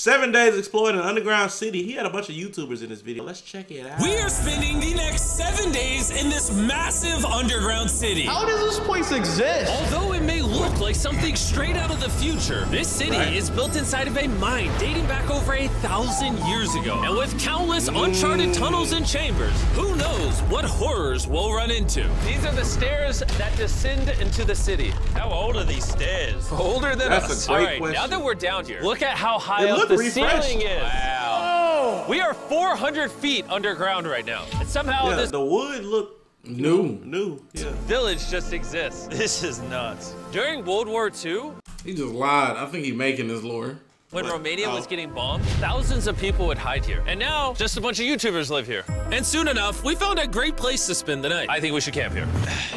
7 days exploring an underground city. He had a bunch of YouTubers in this video. Let's check it out. We are spending the next 7 days in this massive underground city. How does this place exist? Although it may look like something straight out of the future, this city is built inside of a mine dating back over 1,000 years ago. And with countless uncharted tunnels and chambers, who knows what horrors we'll run into. These are the stairs that descend into the city. How old are these stairs? Older than us. All right, now that we're down here, look at how high up the ceiling is. Wow. We are 400 feet underground right now. And somehow this... The wood looked new. Yeah. Village just exists. This is nuts. During World War II... He just lied. I think he's making this lore. When Romania was getting bombed, thousands of people would hide here. And now, just a bunch of YouTubers live here. And soon enough, we found a great place to spend the night. I think we should camp here.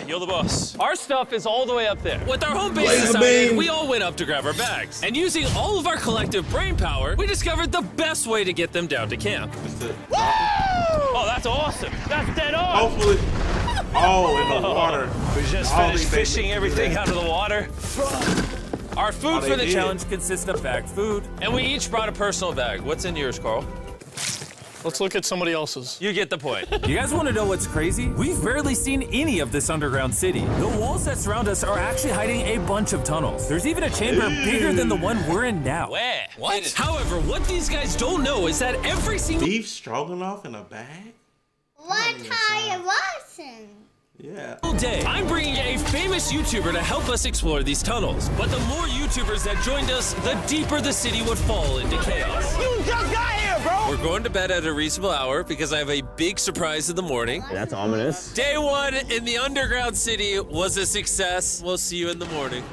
You're the boss. Our stuff is all the way up there. With our home base decided, we all went up to grab our bags. And using all of our collective brain power, we discovered the best way to get them down to camp. Woo! Oh, that's awesome. That's dead on. Hopefully. Oh, in the water. We just finished fishing everything out of the water. Our food for the challenge consists of bagged food. And we each brought a personal bag. What's in yours, Carl? Let's look at somebody else's. You get the point. You guys want to know what's crazy? We've barely seen any of this underground city. The walls that surround us are actually hiding a bunch of tunnels. There's even a chamber bigger than the one we're in now. Where? What? However, what these guys don't know is that every single... Beef stroganoff in a bag? What kind of awesome? Yeah. I'm bringing a famous YouTuber to help us explore these tunnels. But the more YouTubers that joined us, the deeper the city would fall into chaos. You just got here, bro! We're going to bed at a reasonable hour because I have a big surprise in the morning. That's ominous. Day one in the underground city was a success. We'll see you in the morning.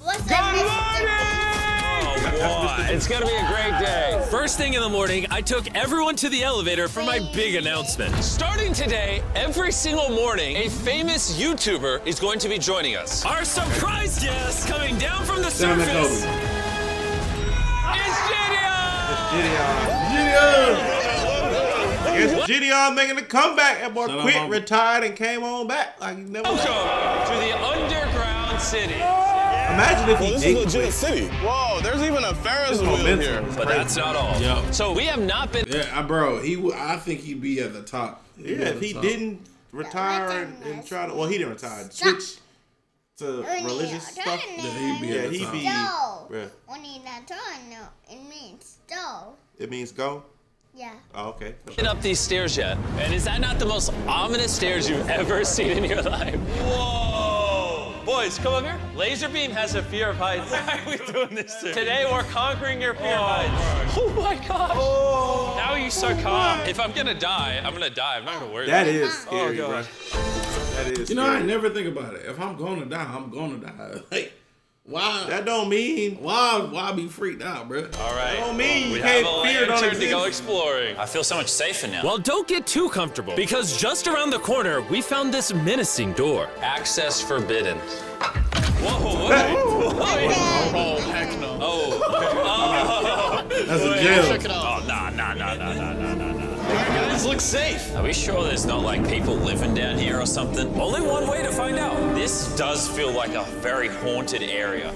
What's up, Mr. Beast? It's gonna be a great day. First thing in the morning, I took everyone to the elevator for my big announcement. Starting today, every single morning, a famous YouTuber is going to be joining us. Our surprise guest coming down from the surface is Jideon. It's Jideon making a comeback. That boy quit, retired, and came on back like he never left. Welcome to the underground city. Imagine if this is legit city. Whoa, there's even a Ferris wheel here. But that's not all. Yep. So we have not been. Yeah, bro, I think he'd be at the top. Yeah, if he didn't retire and try to. Well, he didn't retire. Switch to religious stuff. Yeah, he'd be at the top. It means go. It means go? Yeah. Oh, okay. Up these stairs yet. And is that not the most ominous stairs you've ever seen in your life? Whoa. Boys, come up here. Laser beam has a fear of heights. Why are we doing this to? Today we're conquering your fear of heights. Oh my gosh. Oh, now you start calm. If I'm gonna die, I'm gonna die. I'm not gonna worry about it. That is scary, bro. That is scary. You know, I never think about it. If I'm gonna die, I'm gonna die. Like, why? That don't mean why be freaked out, bro? All right. That don't mean you can't fear don't to go exploring. I feel so much safer now. Well, don't get too comfortable because just around the corner we found this menacing door. Access forbidden. Whoa! Oh heck no! Oh! That's a jail. Check it out. Oh nah. Guys, look safe. Are we sure there's not like people living down here or something? Only one way to find out. This does feel like a very haunted area.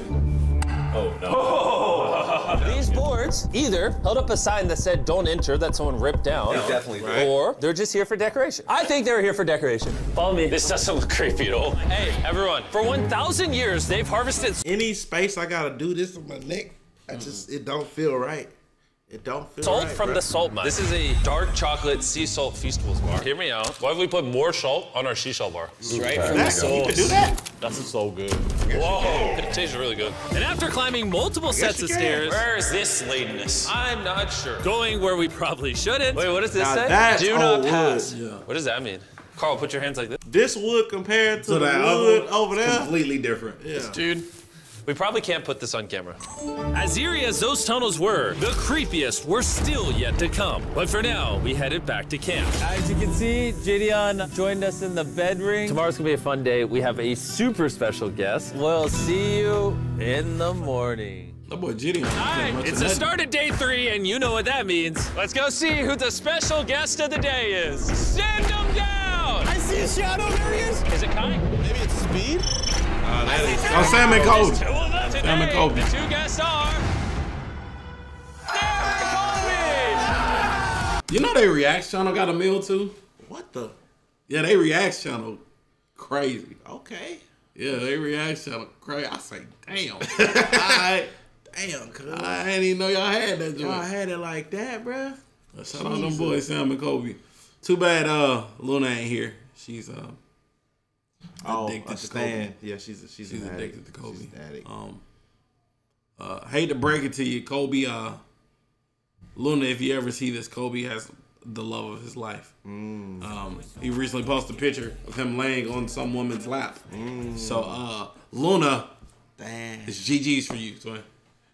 Oh no. Oh. These boards either held up a sign that said "Don't enter" that someone ripped down, or they're just here for decoration. I think they're here for decoration. Follow me. This doesn't look creepy at all. Hey, everyone! For 1,000 years, they've harvested any space. I gotta do this with my neck. I just it don't feel right. It don't feel salt right, from the salt mine. This is a dark chocolate sea salt Feastables bar. Hear me out. Why don't we put more salt on our sea salt bar? Straight from the salt. You can do that? That's so good. Whoa, it tastes really good. And after climbing multiple sets of stairs. Where is this leading us? I'm not sure. Going where we probably shouldn't. Wait, what does this say? That's do not pass. Yeah. What does that mean? Carl, put your hands like this. This wood compared to that wood over there? Completely different. Yeah. Dude. We probably can't put this on camera. As eerie as those tunnels were, the creepiest were still yet to come. But for now, we headed back to camp. As you can see, Jideon joined us in the bed ring. Tomorrow's gonna be a fun day. We have a super special guest. We'll see you in the morning. Oh boy, Jideon. All right, it's the start of day 3, and you know what that means. Let's go see who the special guest of the day is. Send him down! I see a shadow, there he is. Is it Kai? Maybe it's Speed? Sam and Colby. Sam and Colby. The two guests are... You know they Reacts channel got a meal too? What the? Yeah, they Reacts channel crazy. Okay. Yeah, they Reacts channel crazy. I say, damn. Alright. Damn, cuz. I didn't even know y'all had that joint. Y'all had it like that, bruh. Shout out them boys, Sam and Colby. Too bad Luna ain't here. She's addicted to Kobe. Yeah, she's addicted to Kobe. She's an addict. Hate to break it to you, Kobe. Luna, if you ever see this, Kobe has the love of his life. Mm. He recently posted a picture of him laying on some woman's lap. Mm. So Luna, it's GG's for you, twin.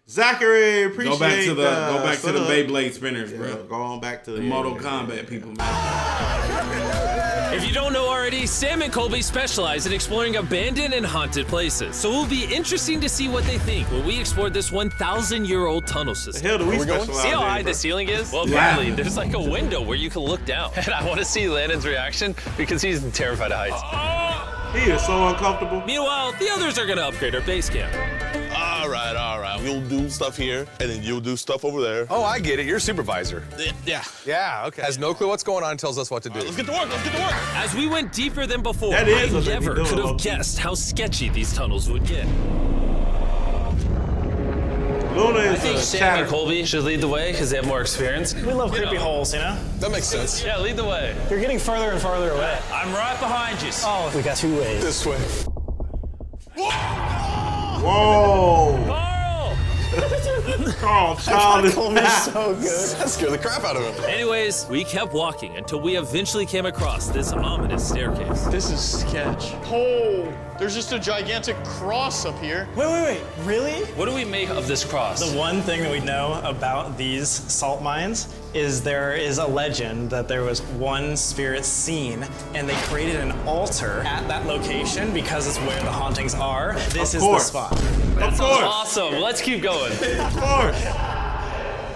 Zachary, appreciate it. Go back to the Beyblade spinners, bro. Go on back to the Mortal Kombat people, man. If you don't know already, Sam and Colby specialize in exploring abandoned and haunted places. So it will be interesting to see what they think when we explore this 1,000-year-old tunnel system. The hell do we specialize? See how high the ceiling is? Well, apparently there's like a window where you can look down. And I want to see Landon's reaction because he's terrified of heights. He is so uncomfortable. Meanwhile, the others are gonna upgrade our base camp. All right. You'll do stuff here, and then you'll do stuff over there. Oh, I get it. You're a supervisor. Yeah, okay. Has no clue what's going on, tells us what to do. Right, let's get to work. As we went deeper than before, I never could have guessed how sketchy these tunnels would get. I think Sam and Colby should lead the way because they have more experience. We love creepy holes, you know? That makes sense. Yeah, lead the way. You're getting farther and farther away. I'm right behind you. Oh, we got two ways. This way. Whoa! Carl! Carl, child is so good. That scared the crap out of him. Anyways, we kept walking until we eventually came across this ominous staircase. This is sketch. Oh, there's just a gigantic cross up here. Wait, really? What do we make of this cross? The one thing that we know about these salt mines is there is a legend that there was one spirit seen, and they created an altar at that location because it's where the hauntings are. This is the spot. That's awesome. Let's keep going. Of course.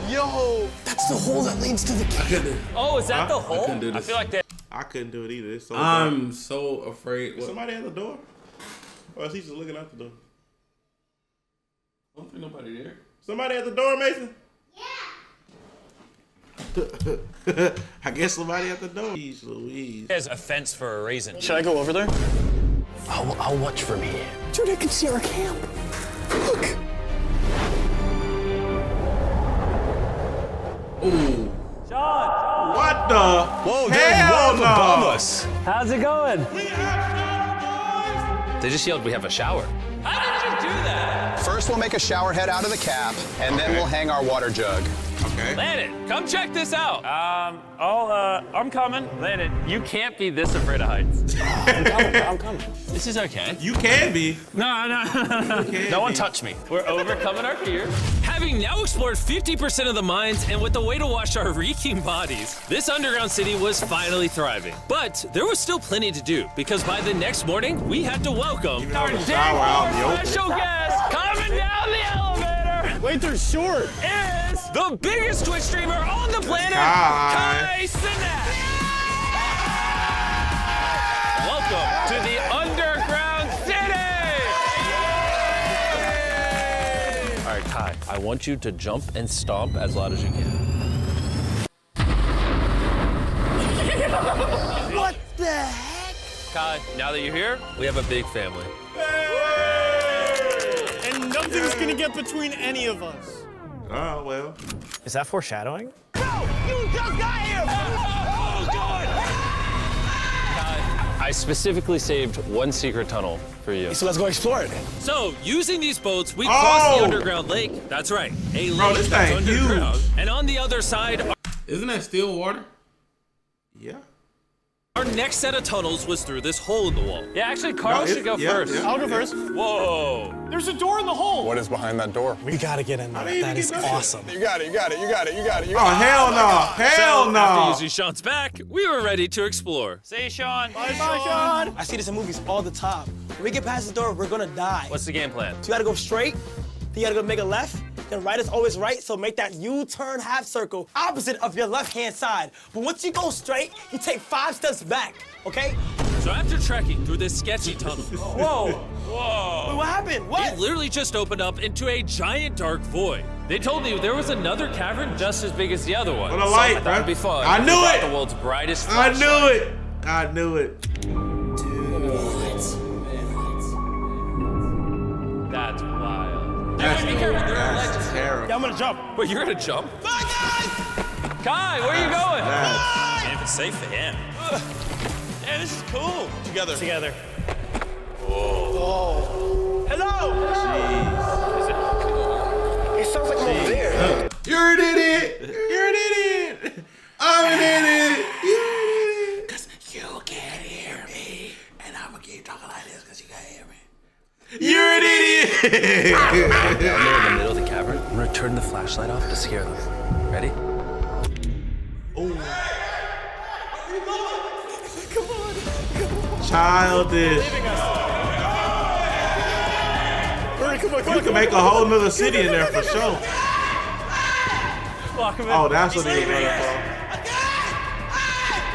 Yo, that's the hole that leads to the kitchen. Oh, is that the hole? I feel like that. I couldn't do it either. It's so I'm bad. So afraid. Is somebody at the door? Or is he just looking out the door? I don't think nobody there. Somebody at the door, Mason? Yeah. I guess somebody at the door. Jeez Louise. There's a fence for a reason. Should I go over there? I'll watch from here. Dude, I can see our camp. Look. Ooh. John. What the? Whoa, they're above us. How's it going? We have showers. They just yelled, we have a shower. How did you do that? First, we'll make a shower head out of the cap, and then we'll hang our water jug. Okay. Landon, come check this out. I'm coming. Landon, you can't be this afraid of heights. I'm coming. This is okay. You can be. No. No one touch me. We're overcoming our fear. Having now explored 50% of the mines and with a way to wash our reeking bodies, this underground city was finally thriving. But there was still plenty to do because by the next morning, we had to welcome our dang special guest coming down the elevator. Wait, they're short. The biggest Twitch streamer on the planet, Kai Sinek. Yeah! Welcome to the underground city. All right, Kai, I want you to jump and stomp as loud as you can. What the heck? Kai, now that you're here, we have a big family. Yay! And nothing's gonna get between any of us. Oh, well. Is that foreshadowing? No! You just got here! Oh, God! I specifically saved one secret tunnel for you. So let's go explore it. So, using these boats, we crossed the underground lake. That's right. A lake that's underground. Huge. And on the other side... Isn't that still water? Yeah. Our next set of tunnels was through this hole in the wall. Yeah, actually, Carl should go first. I'll go first. Whoa. There's a door in the hole. What is behind that door? We gotta get in there. That is awesome. You got it. Oh, hell no. Hell no. After using Sean's back, we were ready to explore. See you, Sean. Bye, Sean. I see this in movies all the time. When we get past the door, we're gonna die. What's the game plan? So you gotta go straight, then you gotta go make a left, then right is always right, so make that U-turn half circle opposite of your left-hand side. But once you go straight, you take 5 steps back, okay? So after trekking through this sketchy tunnel... Whoa! Whoa! Wait, what happened? What? It literally just opened up into a giant dark void. They told me there was another cavern just as big as the other one. On a light, so I, bro. I knew it. The world's brightest flashlight. I knew it. I knew it. Dude. That's wild. That's, dude, that's terrible. Yeah, I'm gonna jump. Wait, you're gonna jump? Bye, guys! Kai, where are you going? Nice. Man, if it's safe for him. Man, this is cool. Together. Together. Whoa. Oh. Hello! Jeez. Is it sounds like I'm over there. You're an idiot! You're an idiot! I'm an idiot! You're an idiot! Because you can't hear me. And I'm going to keep talking like this because you can't hear me. You're an idiot! I'm in the middle of the cavern. I'm going to turn the flashlight off to scare them. Ready? Oh. Come on. Childish. You can make a whole nother city in there for sure. Oh, that's what he's running for.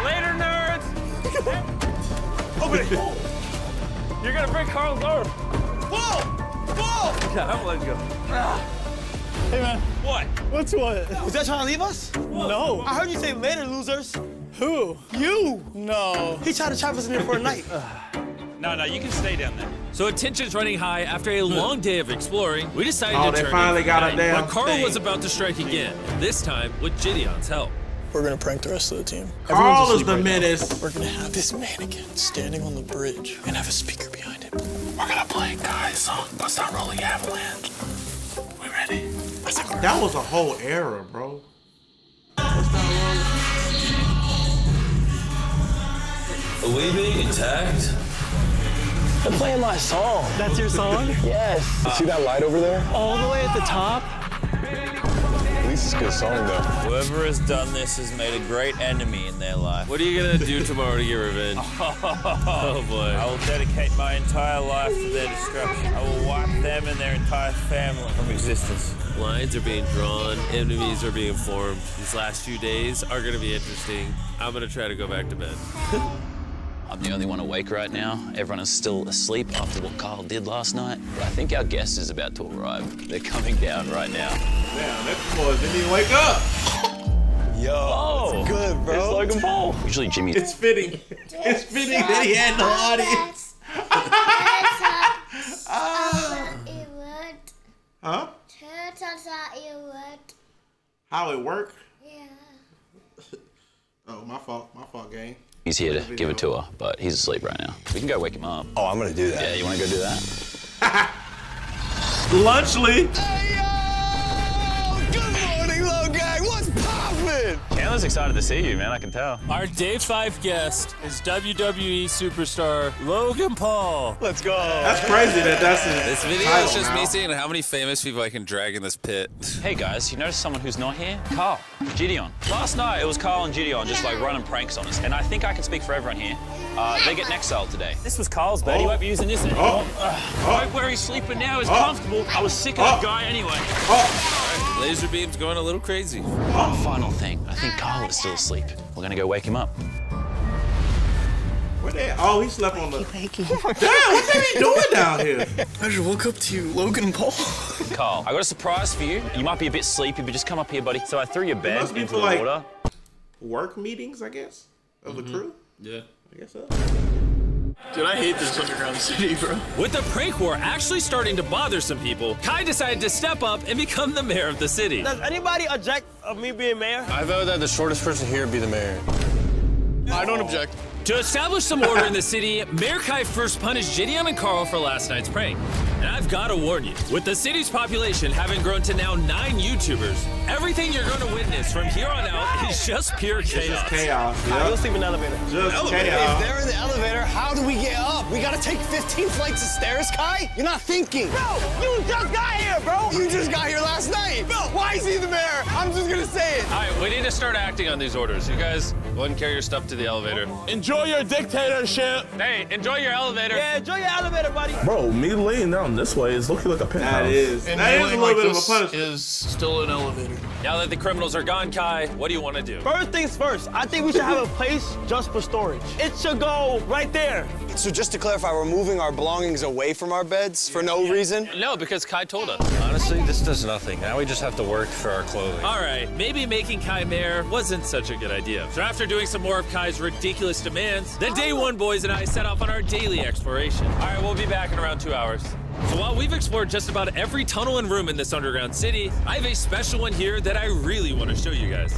Later, nerds. Open it. You're gonna break Carl's arm. Whoa! Whoa! Yeah, I'm letting go. Hey, man. What? What's what? Was that trying to leave us? Whoa. No. I heard you say later, losers. Who? You. No. He tried to trap us in there for a night. No, no, you can stay down there. So attention's running high after a long day of exploring. We decided to turn finally got it down. But Carl was about to strike again, this time with Jideon's help. We're gonna prank the rest of the team. Carl is the menace. Now. We're gonna have this mannequin standing on the bridge and have a speaker behind it. We're gonna play Kai's song, but it's not really Avalanche. We ready? That was a whole era, bro. Are we being attacked? I'm playing my song. That's your song? Yes. You see that light over there? All the way at the top? At least it's a good song, though. Whoever has done this has made a great enemy in their life. What are you going to do tomorrow to get revenge? Oh, boy. I will dedicate my entire life to their destruction. I will wipe them and their entire family from existence. Lines are being drawn, enemies are being formed. These last few days are gonna be interesting. I'm gonna try to go back to bed. I'm the only one awake right now. Everyone is still asleep after what Carl did last night. But I think our guest is about to arrive. They're coming down right now. Damn, that boy didn't even wake up. Yo, it's good, bro. It's Logan Paul. Usually Jimmy. It's fitting. It's fitting that he had no audience. Huh? How it worked? Yeah. Oh, my fault, gang. He's here to give a tour, but he's asleep right now. We can go wake him up. Oh, I'm gonna do that. Yeah, you wanna go do that? Lunchly! Hey, yo! Good morning, Low Gang! What's poppin'? Chandler's excited to see you, man, I can tell. Our day 5 guest is WWE superstar Logan Paul. Let's go. That's crazy that that's his title. This video is just me seeing how many famous people I can drag in this pit. Hey guys, you notice someone who's not here? Carl, Jideon. Last night it was Carl and Jideon just like running pranks on us, and I think I can speak for everyone here. They get exiled today. This was Carl's bed. He won't be using this anymore. Right where he's sleeping now is comfortable. I was sick of that guy anyway. All right, laser beam's going a little crazy. One final thing. I think Carl is still asleep. We're gonna go wake him up. Where the hell? Oh, he slept on the. Wakey. Damn, what are you doing down here? I just woke up to you, Logan Paul. Carl, I got a surprise for you. You might be a bit sleepy, but just come up here, buddy. So I threw your bed into the water. Work meetings, I guess, of the crew. Yeah, I guess so. Dude, I hate this underground city, bro. With the prank war actually starting to bother some people, Kai decided to step up and become the mayor of the city. Does anybody object of me being mayor? I vote that the shortest person here be the mayor. I don't object. To establish some order in the city, Mayor Kai first punished Jideon and Carl for last night's prank. And I've got to warn you, with the city's population having grown to now 9 YouTubers, everything you're going to witness from here on out is just pure chaos. Just chaos. Yep. We'll sleep in the elevator. Just chaos. If they're in the elevator, how do we get up? We got to take 15 flights of stairs, Kai? You're not thinking. Bro, you just got here, bro. You just got here last night. Bro, why is he the mayor? I'm just going to say it. it. All right, we need to start acting on these orders. You guys go ahead and carry your stuff to the elevator. Enjoy your dictatorship. Hey, enjoy your elevator. Yeah, enjoy your elevator, buddy. Bro, me laying down this way is looking like a penthouse. That is. And that is a little bit of a punishment. Is still an elevator. Now that the criminals are gone, Kai, what do you want to do? First things first, I think we should have a place just for storage. It should go right there. So just to clarify, we're moving our belongings away from our beds for no reason? No, because Kai told us. Honestly, this does nothing. Now we just have to work for our clothing. All right, maybe making Kai mayor wasn't such a good idea. So after doing some more of Kai's ridiculous demands, the Day One boys and I set off on our daily exploration. All right, we'll be back in around 2 hours. So while we've explored just about every tunnel and room in this underground city, I have a special one here that I really want to show you guys.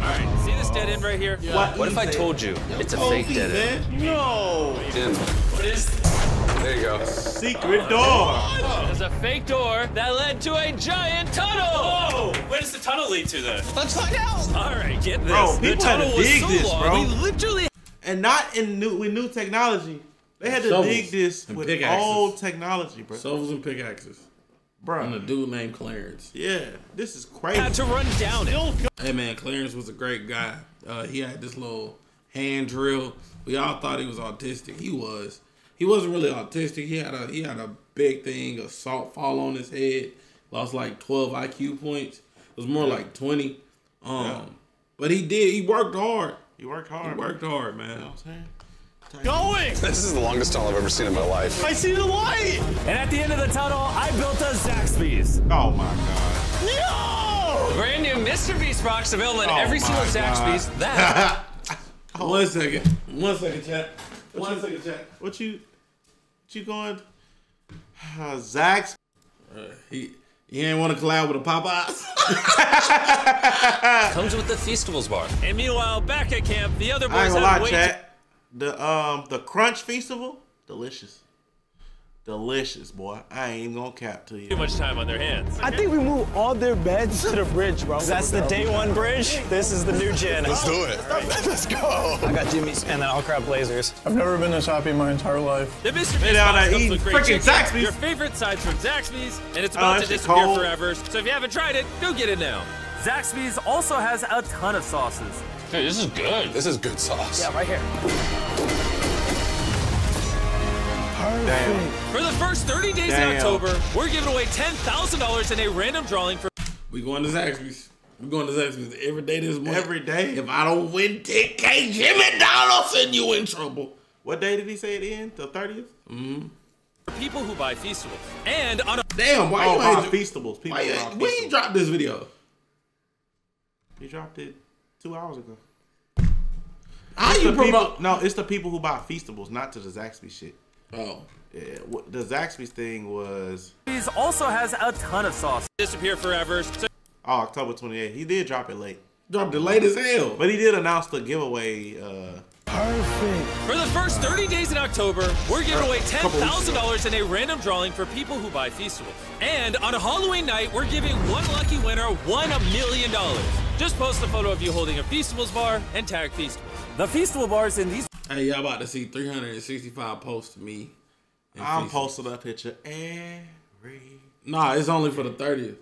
All right, see this dead end right here? Yeah. What if I told you it's a fake dead end? No! What is this? There you go. Secret door! There's a fake door that led to a giant tunnel! Whoa! Where does the tunnel lead to, then? Let's find out! All right, get this. Bro, the tunnel had to dig was so long, bro. We literally... And not with new technology. They had to dig this with old technology, bro. Shovels and pickaxes. Bro. And a dude named Clarence. Yeah, this is crazy. Had to run down it. Hey man, Clarence was a great guy. He had this little hand drill. We all thought he was autistic. He was. He wasn't really autistic. He had a big thing, a salt fall on his head. Lost like 12 IQ points. It was more like 20. But he worked hard. He worked hard, man. You know what I'm saying? Going! This is the longest tunnel I've ever seen in my life. I see the light! And at the end of the tunnel, I built a Zaxby's. Oh my god. No! Brand new Mr. Beast Box available in every single Zaxby's. That. One second, chat. One second, chat. What you going? Zaxby's? He ain't want to collab with a Popeyes. Comes with the Feastables bar. And meanwhile, back at camp, the other boys have waited. The Crunch Festival, delicious, boy. I ain't even gonna cap to you. Too much time on their hands. I think we move all their beds to the bridge, bro. That's the Day One bridge. This is the new gen. Let's do it. Right. Let's go. I got Jimmy's and then I'll grab lasers. I've never been to shopping my entire life. The Mr. Beast Box comes with great chicken, your favorite sides from Zaxby's, and it's about to disappear forever. So if you haven't tried it, go get it now. Zaxby's also has a ton of sauces. Dude, this is good. This is good sauce. Yeah, right here. Damn. For the first 30 days in October, we're giving away $10,000 in a random drawing for... We going to Zaxby's. We're going to Zaxby's every day this month. Every day? If I don't win $10K, Jimmy Donald's and you in trouble. What day did he say it ends? The 30th? Mm-hmm. For people who buy Feastables. And on a... Damn, why you ain't... Feastables. People buy Feastables. When you dropped this video? He dropped it 2 hours ago. How you promote? No, it's the people who buy Feastables, not to the Zaxby shit. Oh. Yeah, the Zaxby's thing was... He also has a ton of sauce. Disappear forever. Oh, October 28th. He did drop it late. Dropped it late as hell. But he did announce the giveaway. Perfect. For the first 30 days in October, we're giving away $10,000 in a random drawing for people who buy Feastables. And on Halloween night, we're giving one lucky winner $1 million. Just post a photo of you holding a Feastables bar and tag Feastables. The Feastable bars in these... Hey, y'all about to see 365 posts of me. I'm posting that picture every... Nah, it's only for the 30th.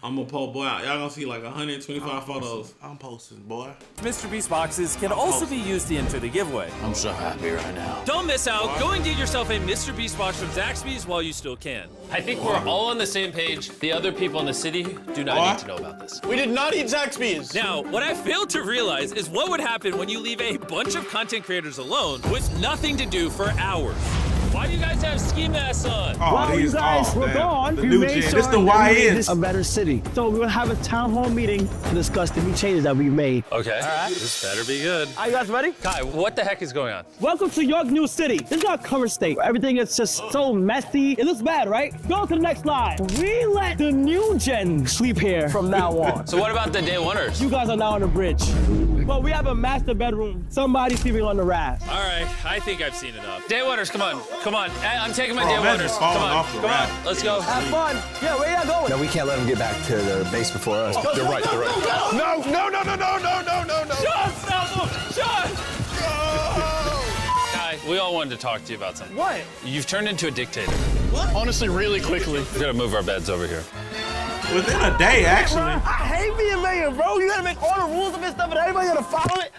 I'm gonna post, boy. Y'all gonna see like 125 photos. I'm posting, boy. Mr. Beast boxes can also be used to enter the giveaway. I'm so happy right now. Don't miss out. Go and get yourself a Mr. Beast box from Zaxby's while you still can. I think we're all on the same page. The other people in the city do not need to know about this. We did not eat Zaxby's. Now, what I failed to realize is what would happen when you leave a bunch of content creators alone with nothing to do for hours. Why do you guys have ski masks on? Oh, while you guys were gone, we made sure this is a better city. So we're gonna have a town hall meeting to discuss the new changes that we've made. Okay, all right. This better be good. Are you guys ready? Kai, what the heck is going on? Welcome to York New City. This is our current state. Everything is just so messy. It looks bad, right? Go to the next slide. We let the new gen sleep here from now on. So what about the Day Oneers? You guys are now on the bridge. Well, we have a master bedroom. Somebody's sleeping on the raft. All right, I think I've seen enough. Day Oneers, come on. Come on, I'm taking my Day Oneers. Come on, let's go. Have fun. Yeah, where y'all going? No, we can't let them get back to the base before us. They're right. No. Shut up. Guy, we all wanted to talk to you about something. What? You've turned into a dictator. What? Honestly, really quickly. We're gonna move our beds over here. Within a day, actually. Bro, I hate being mayor, bro. You gotta make all the rules of this stuff and everybody gotta follow it.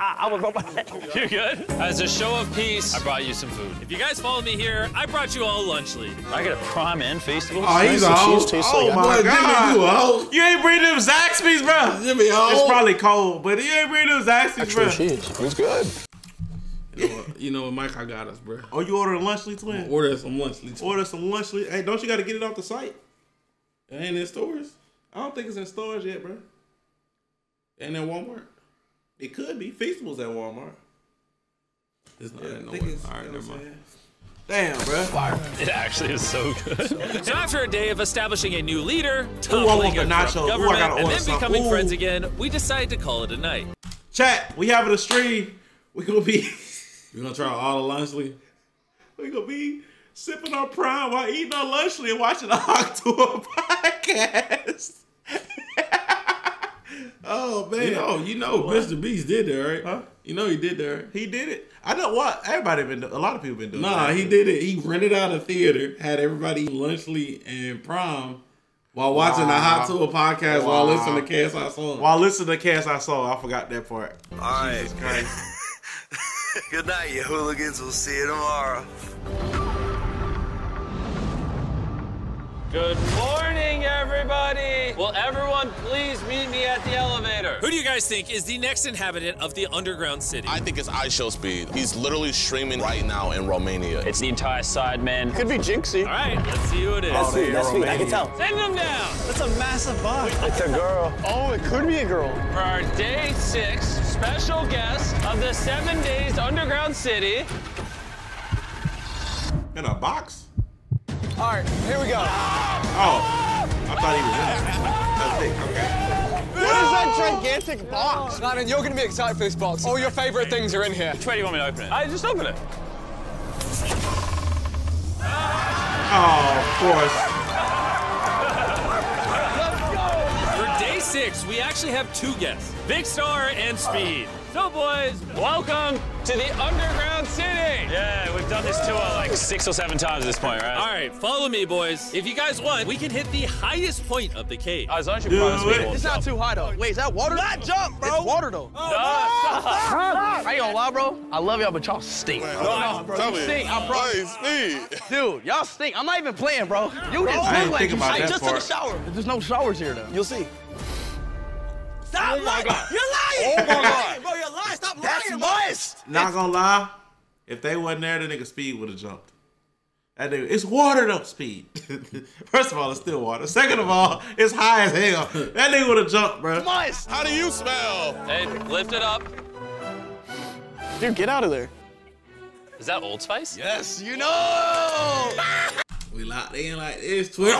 I was over that. You're good? As a show of peace, I brought you some food. If you guys follow me here, I brought you all Lunchly. I got a Prime and Feastables. Oh, he's a hoe. Oh, my God. You ain't bringing them Zaxby's, bro. It's probably cold, but you ain't bringing them Zaxby's, bro. It was good. You know what, Mike, I got us, bro. Oh, you ordering Lunchly, twin? Order some Lunchly, twin. Order some Lunchly. Hey, don't you got to get it off the site? It ain't in stores. I don't think it's in stores yet, bro. Ain't in Walmart. It could be. Feastables at Walmart. It's not in Walmart. All right, never mind. Damn, bro. Fire. It actually is so good. So after a day of establishing a new leader, toppling a corrupt government, and then becoming friends again, we decide to call it a night. Chat, we having a stream. We gonna be... We gonna try all the Lunchly. We gonna be sipping on Prime while eating our Lunchly and watching the Hawk Tour podcast. Oh man! You know, Mr. Beast did that, right? Huh? You know he did that. Right? He did it. I know what everybody been. A lot of people been doing. Nah, he did it. He rented out a theater, had everybody eat Lunchly and Prime while watching the Hot Tool podcast while listening to Cast I Saw. While listening to Cast I Saw, I forgot that part. All right. Jesus Christ. Good night, you hooligans. We'll see you tomorrow. Good morning, everybody! Will everyone please meet me at the elevator? Who do you guys think is the next inhabitant of the underground city? I think it's iShowSpeed. He's literally streaming right now in Romania. It's the entire side, man. Could be Jinxie. All right, let's see who it is. That's sweet, that's sweet. I can tell. Send him down! That's a massive box. It's a girl. Oh, it could be a girl. For our day 6 special guest of the 7 days underground city. In a box? All right, here we go. Oh, I thought he was in it. That's it, okay. What is that gigantic box? No, man, you're gonna be excited for this box. All your favorite things are in here. Which way do you want me to open it? I just open it. Oh, of course. Let's go. For day 6, we actually have 2 guests, Big Star and Speed. So, boys, welcome to the underground city. Yeah, we've done this tour like 6 or 7 times at this point, right? All right, follow me, boys. If you guys want, we can hit the highest point of the cave. I was actually It's not too high, though. Wait, is that water? Not jump, bro. It's water, though. Oh, no, stop. I ain't gonna lie, bro. I love y'all, but y'all stink. Man, no, bro. You stink. I promise. Dude, y'all stink. I'm not even playing, bro. You just look like you. I just took a shower. There's no showers here, though. You'll see. Stop lying! You're lying! Oh my God! Bro, you're lying! Stop lying! That's moist! Not gonna lie, if they wasn't there, the nigga Speed would have jumped. That nigga, it's watered up, Speed. First of all, it's still water. Second of all, it's high as hell. That nigga would have jumped, bro. It's moist! How do you smell? Hey, lift it up. Dude, get out of there. Is that Old Spice? Yes, you know! We locked in like this, twin.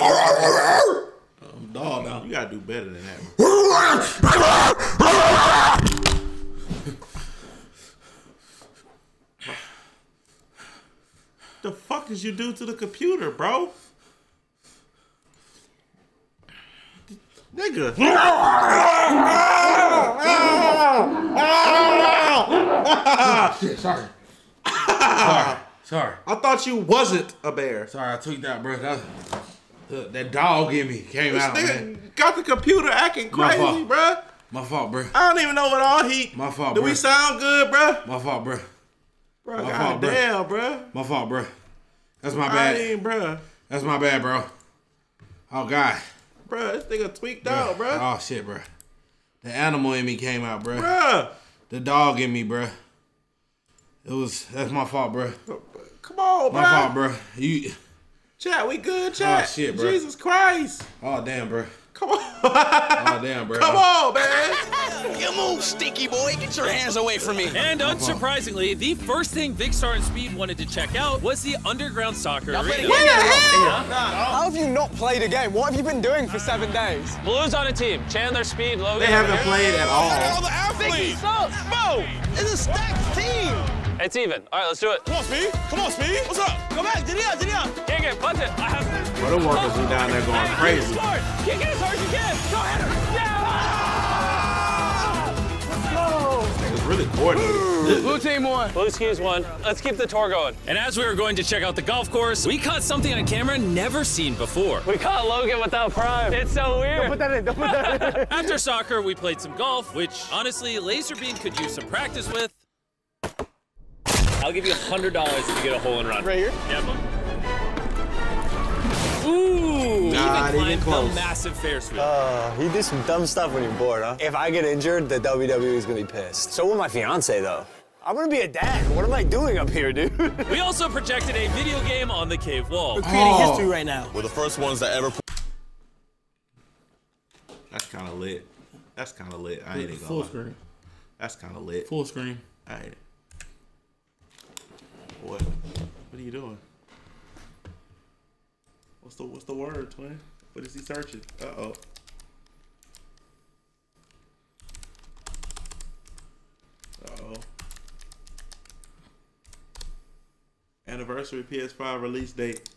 Dog, now you gotta do better than that. The fuck is you do to the computer, bro? Nigga. Shit, sorry. Sorry. I thought you wasn't a bear. Sorry, I took that, bro. That dog in me came out, man. Got the computer acting crazy, bruh. My fault, bruh. I don't even know what all he... My fault, bruh. Do we sound good, bruh? My fault, bruh. Bruh, goddamn, bruh. My fault, bruh. That's my bad. I mean, bruh. That's my bad, bro. Oh, God. Bruh, this nigga tweaked out, bruh. Oh, shit, bruh. The animal in me came out, bruh. Bruh. The dog in me, bruh. It was... That's my fault, bruh. Come on, bruh. My fault, bruh. You... Chat, we good, chat? Oh, shit, bro. Jesus Christ. Oh, damn, bro. Come on. Oh, damn, bro. Come on, man. You move, stinky boy. Get your hands away from me. And unsurprisingly, the first thing Big Star and Speed wanted to check out was the underground soccer arena. What the hell? Nah. How have you not played a game? What have you been doing for 7 days? Blue's on a team. Chandler, Speed, Logan. They haven't played at all. Look at all the athletes. Bro, it's a stacked team. It's even. All right, let's do it. Come on, Speed. Come on, Speed. What's up? Go back. Jideon. Kick it. Punch it. I have to. Bro, the workers are down there going crazy. Kick it as hard as you can. Go ahead. Yeah. Let's go. Niggas really Blue team won. Blue skis won. Let's keep the tour going. And as we were going to check out the golf course, we caught something on camera never seen before. We caught Logan without Prime. It's so weird. Don't put that in. Don't put that in. After soccer, we played some golf, which honestly, Laser Beam could use some practice with. I'll give you $100 if you get a hole in run. Right here? Yeah, bud. Ooh! Nah, even close. The massive fair sweep. You do some dumb stuff when you're bored, huh? If I get injured, the WWE is gonna be pissed. So will my fiance, though. I'm gonna be a dad. What am I doing up here, dude? We also projected a video game on the cave wall. We're creating history right now. We're the first ones that ever. That's kind of lit. That's kind of lit. I ain't gonna full screen. That's kind of lit. Full screen. All right. What? What are you doing? What's the word, twin? What is he searching? Uh-oh. Uh-oh. Anniversary PS5 release date.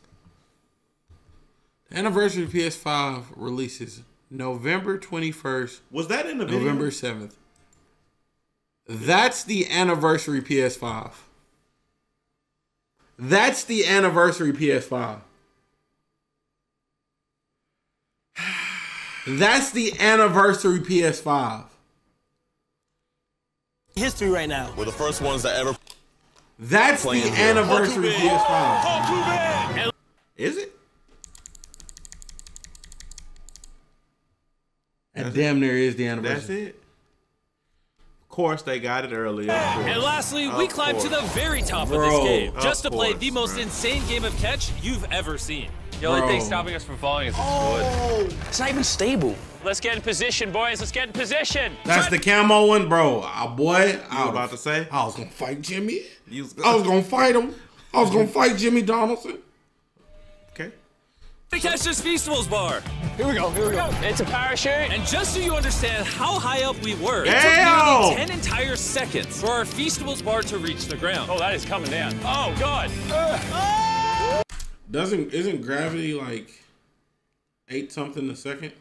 Anniversary PS5 releases November 21st. Was that in the video? November 7th. That's the anniversary PS5. That's the anniversary PS5. That's the anniversary PS5. History right now. We're the first ones that ever. That's the anniversary PS5. Is it? And damn near is the anniversary. That's it. Of course, they got it earlier. And lastly, we climbed to the very top of this game just to play the most insane game of catch you've ever seen. The only thing stopping us from falling is this wood. It's not even stable. Let's get in position, boys. Let's get in position. That's the camo one, bro. I was about to say. I was gonna fight Jimmy. I was gonna fight him. I was gonna fight Jimmy Donaldson. Okay. To catch this Feastables bar. Here we go. It's a parachute. And just so you understand how high up we were, it took nearly 10 entire seconds for our Feastables bar to reach the ground. Oh, that is coming down. Oh, God. Isn't gravity like 8 something a second?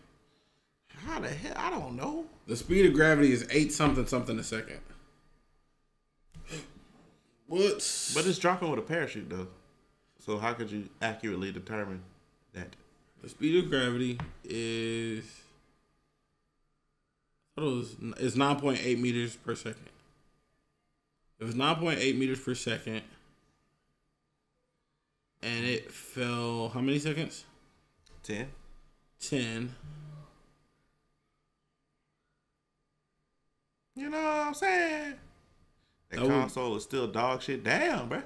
How the hell? I don't know. The speed of gravity is 8 something a second. What? But it's dropping with a parachute, though. So how could you accurately determine that? The speed of gravity is 9.8 meters per second. It was 9.8 meters per second, and it fell how many seconds? 10. 10. You know what I'm saying? That console is still dog shit. Damn, bro.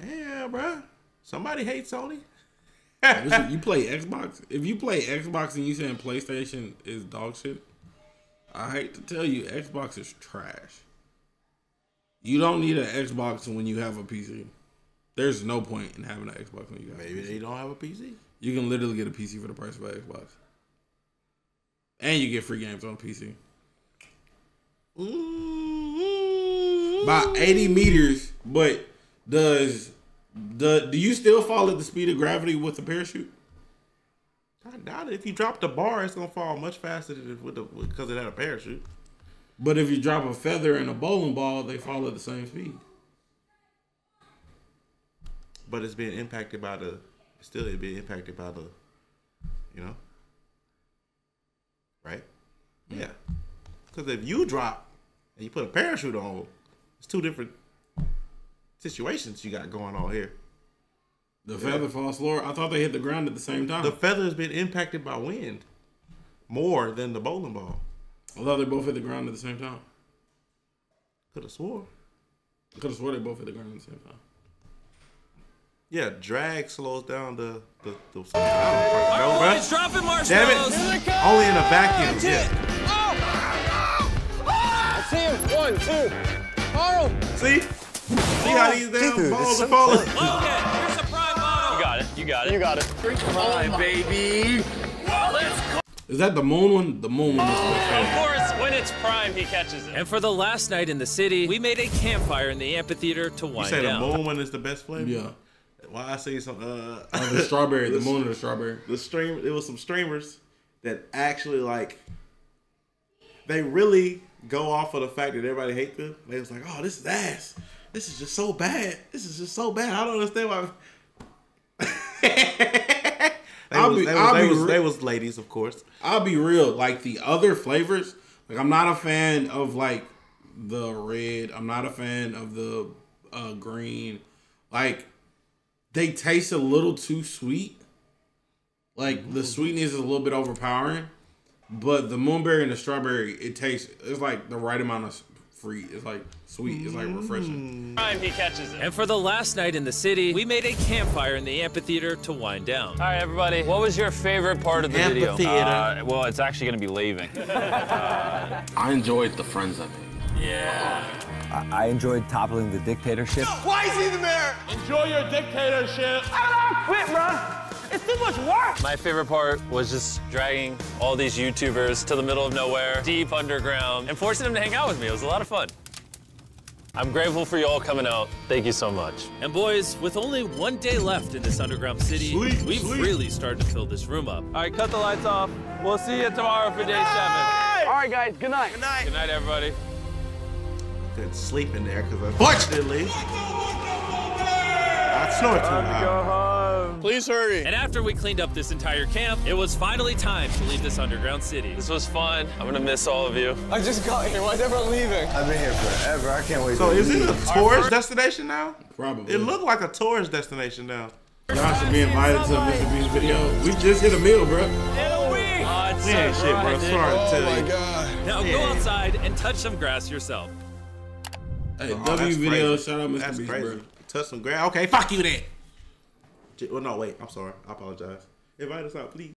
Damn, bro. Somebody hates Sony. Listen, you play Xbox? If you play Xbox and you saying PlayStation is dog shit, I hate to tell you, Xbox is trash. You don't need an Xbox when you have a PC. There's no point in having an Xbox when you have a PC. They don't have a PC. You can literally get a PC for the price of an Xbox. And you get free games on PC. By 80 meters, but do you still fall at the speed of gravity with a parachute? I doubt it. If you drop the bar, it's gonna fall much faster than because it had a parachute. But if you drop a feather and a bowling ball, they fall at the same speed. But it's being impacted by the you know, right? Yeah. Because if you drop and you put a parachute on, it's two different situations you got going on here. The feather falls lower. I thought they hit the ground at the same time. The feather has been impacted by wind more than the bowling ball. Although they both hit the ground at the same time. Could have swore. Could have swore they both hit the ground at the same time. Yeah, drag slows down the it's dropping marshmallows. Damn it. Only in a vacuum. I see him. 1, 2. Carl. See how these damn balls are falling. Logan, here's the Prime bottle. You got it. Drink Prime, baby. Whoa, let's go. Is that the moon one? The moon one. Of course, when it's Prime, he catches it. And for the last night in the city, we made a campfire in the amphitheater to wind down. You say the moon one is the best flavor? Yeah. Well, I see some the strawberry, the moon of the strawberry. The stream. It was some streamers that actually like. They really go off of the fact that everybody hate them. They was like, oh, this is ass. This is just so bad. This is just so bad. I don't understand why. They was ladies, of course. I'll be real. Like the other flavors, like I'm not a fan of like the red. I'm not a fan of the green. Like they taste a little too sweet. Like the sweetness is a little bit overpowering. But the moonberry and the strawberry, it tastes, it's like the right amount of free. It's like sweet. It's like refreshing. Prime, he catches it. And for the last night in the city, we made a campfire in the amphitheater to wind down. All right, everybody. What was your favorite part of the amphitheater video? Well, it's actually going to be leaving. I enjoyed the friends of it. Yeah. I enjoyed toppling the dictatorship. Why is he the mayor? Enjoy your dictatorship. I don't quit, bro. It's too much work! My favorite part was just dragging all these YouTubers to the middle of nowhere, deep underground, and forcing them to hang out with me. It was a lot of fun. I'm grateful for you all coming out. Thank you so much. And boys, with only one day left in this underground city, we've really started to fill this room up. All right, cut the lights off. We'll see you tomorrow for day 7. All right, guys, good night. Good night. Good night, everybody. Couldn't sleep in there, because unfortunately, I snored too loud. Please hurry. And after we cleaned up this entire camp, it was finally time to leave this underground city. This was fun. I'm gonna miss all of you. I just got here. Why is everyone leaving? I've been here forever. I can't wait. So is it a tourist destination now? Probably. It looked like a tourist destination now. Y'all should be invited to Mr. Beast video. We just hit a meal, bro. We ain't shit, bro. Sorry to tell you. Oh my God. Now go outside and touch some grass yourself. Hey, W video. Shout out Mr. Beast, bro. Touch some grass. Okay, fuck you then. Well, no, wait. I'm sorry. I apologize. Invite us out, please.